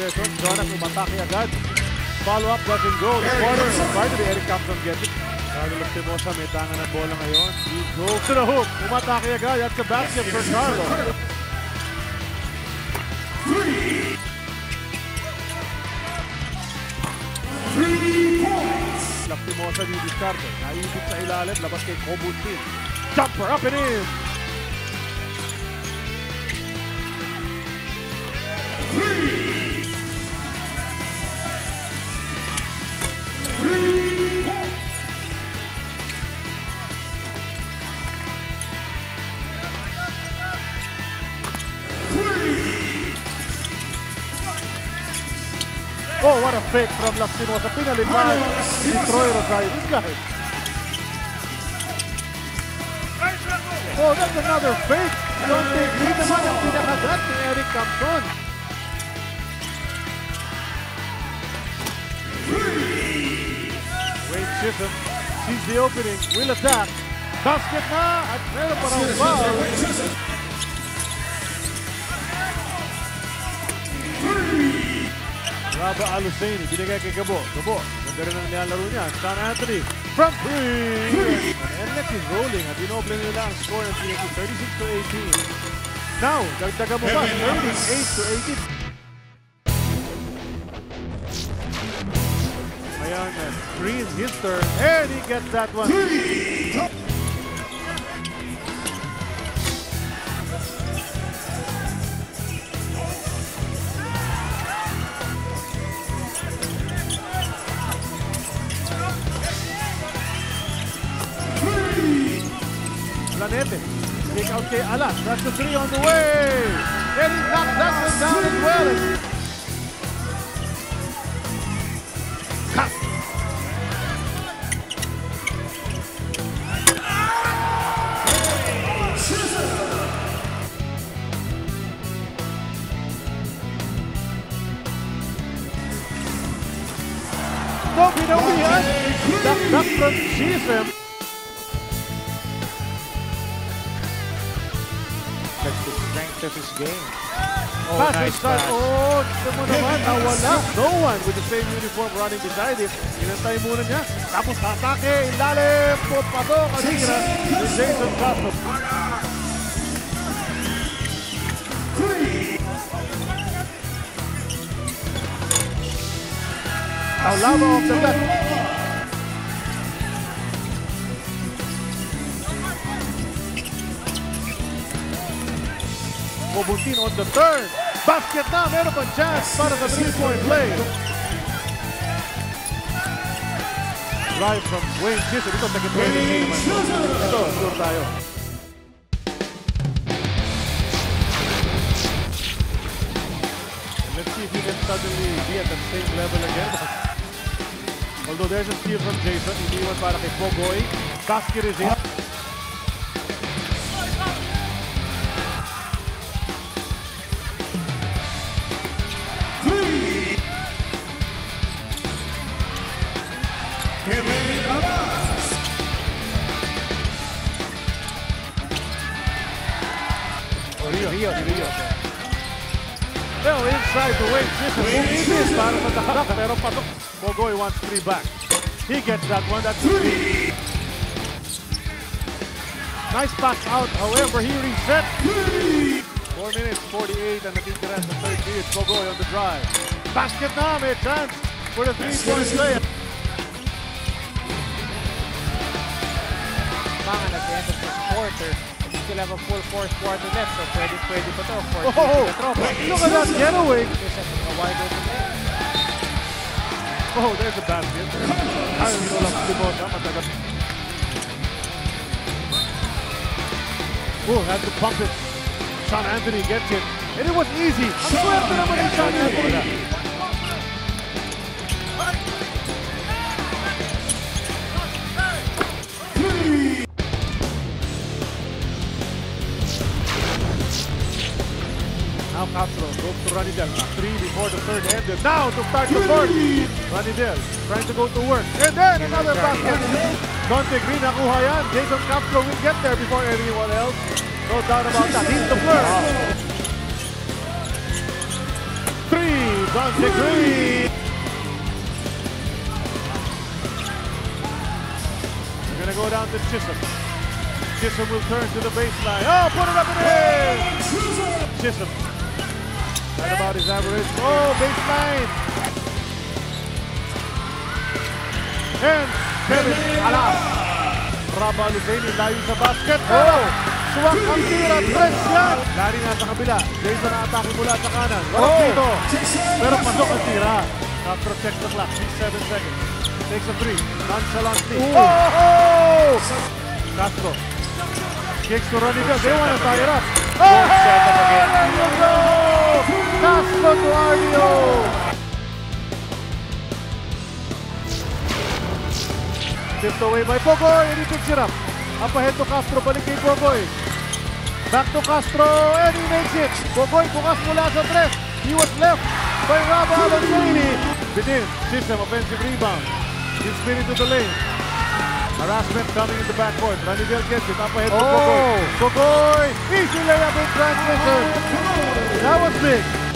Jason. Jonas umatake agad. Follow-up doesn't go. The corner is part of Eric Campzongeti. Lapimo sa may tangan ng bola ngayon. He goes to the hook. Umatake agad. That's the basket for Carlo. Three points. Lapimo sa didiscarte. Naibig sa ilalim. Labas kay Kobutin. Jumper up and in. Oh, what a fake from Lapimo. The penalty by Detroit Rosario. This guy. Oh, that's another fake. Dante Green naman ang pinakagat ni Eric Campzon. Wade Chisholm sees the opening, will attack. Basket na at meron para ang foul. Raba Aluzaini, binigay kay Gabo. Gabo, ganda rin ang nilalaro niya. Shawn Anthony from three. NLEX is rolling at inoble nila ang score ng PNP 36-18. Now, dagdaga mo pa, 38-18. Ayan, Green, his turn, and he gets that one. Planete, take out kay Alas, that's the three on the way! And he knocks that one down as well! Cut! Nobinobihan, knock from Chisholm. That's the strength of his game. Oh, nice pass. Oh, tignan mo naman, nawala. No one with the same uniform running beside him. Inantay muna niya. Tapos hatake, ilalim, putpato, kanira. With Jason Castro. Taulaba off the left. Kobutin on the third. Basket na, meron pa chance para sa 3-point play. Drive from Wayne Chisholm. Ito, second play. Ito, sure tayo. And let's see if he can suddenly be at the same level again. Although there's a steal from Jason. Iniwan para kay Pogoy. Basket is in. Rio. Well, inside the way, Jason moves para mataharap, pero patok. Pogoy wants three back. He gets that one, that's three. Nice pass out, however, he resets. 4 minutes, 48, and the big rest of 30 is Pogoy on the drive. Basket now, may chance for the three-point play. Pangan at the end of this quarter. Still have a full fourth quarter left, so pwede pa to. Look at that getaway! Oh, there's a basket. Ayun ko lang si Bota, matagal. Oh, had to pump it. Shawn Anthony gets it. And it was easy. Ang swerte naman ni Shawn Anthony. Castro goes to Ranidel, three before the third ended. Now to start the fourth. Ranidel trying to go to work. And then another basket. Dante Green, nakuha yan. Jason Castro will get there before anyone else. No doubt about that. He's the first. Three Dante Green. We're going to go down to Chisholm. Chisholm will turn to the baseline. Oh, put it up in there! Chisholm. Right about his average. Oh, baseline. And Kevin Luzaini layo sa basket. Oh! Suwak ang tira. Press yan! Lari na sa kabila. Jason atake mula sa kanan. Warap dito. Pero pasok ang tira. Protect the clock. 6-7 seconds. Takes a three. Nonchalantly. Oh! Castro. Kicks to Ranidel. They want to tie it up. Oh! There you go! Castro to Ardio. Tipped away by Pogoy, and he picks it up. Up ahead to Castro, balik kay Pogoy. Back to Castro, and he makes it. Pogoy bukas mula sa tres. He was left by Rabal Alonini. Within, Chisholm, offensive rebound. He's spinning to the lane. Harassment coming in the backcourt. Ranidel gets it, up ahead to Pogoy. Pogoy, easy layup in transition. That was big.